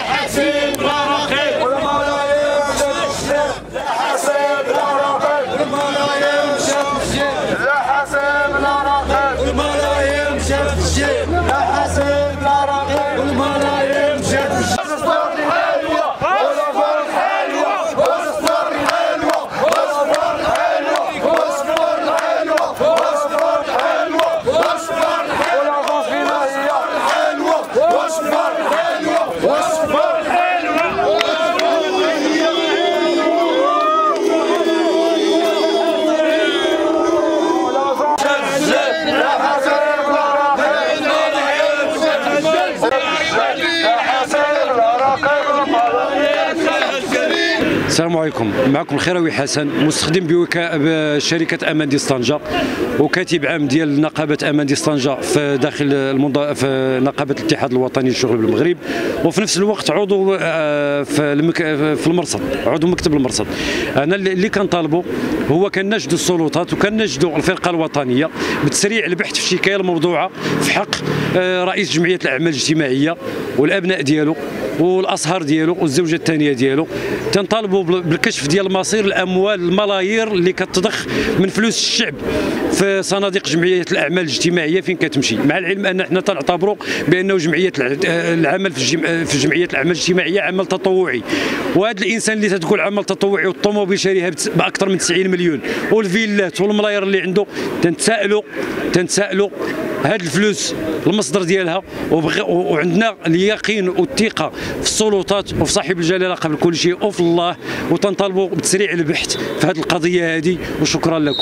حسين بلا رقيب والملايين مش لا حسين بلا رقيب والملايين مش لا حسين بلا رقيب والملايين مش لا حسين بلا رقيب والملايين مش الاسطوار الحلوه والاسطوار الحلوه والاسطوار الحلوه والاسطوار الحلوه والاسطوار الحلوه والاسطوار الحلوه والاسطوار الحلوه والاسطوار الحلوه السلام عليكم، معكم الخيروي حسن مستخدم بشركة أمانديس طنجة وكاتب عام ديال نقابة أمانديس طنجة في داخل في نقابة الاتحاد الوطني للشغل بالمغرب، وفي نفس الوقت عضو في المرصد، عضو مكتب المرصد. أنا اللي كنطالبوا هو كنناشدوا السلطات وكنناشدوا الفرقة الوطنية بتسريع البحث في شكاية الموضوعة في حق رئيس جمعية الأعمال الاجتماعية والأبناء ديالو والأصهار ديالو والزوجة الثانية ديالو. تنطالبوا بالكشف ديال مصير الاموال الملايير اللي كتضخ من فلوس الشعب في صناديق جمعيه الاعمال الاجتماعيه فين كتمشي، مع العلم ان حنا تنعتبروا بانه جمعيه العمل في جمعيه الاعمال الاجتماعيه عمل تطوعي، وهذا الانسان اللي تتقول عمل تطوعي والطوموبيل شاريها باكثر من 90 مليون والفيلات والملايير اللي عنده، تنتسائلوا هاد الفلوس المصدر ديالها. وعندنا اليقين والثقه في السلطات وفي صاحب الجلاله قبل كل شيء وفي الله، وتنطالبوا بتسريع البحث في هذه القضيه هذه، وشكرا لكم.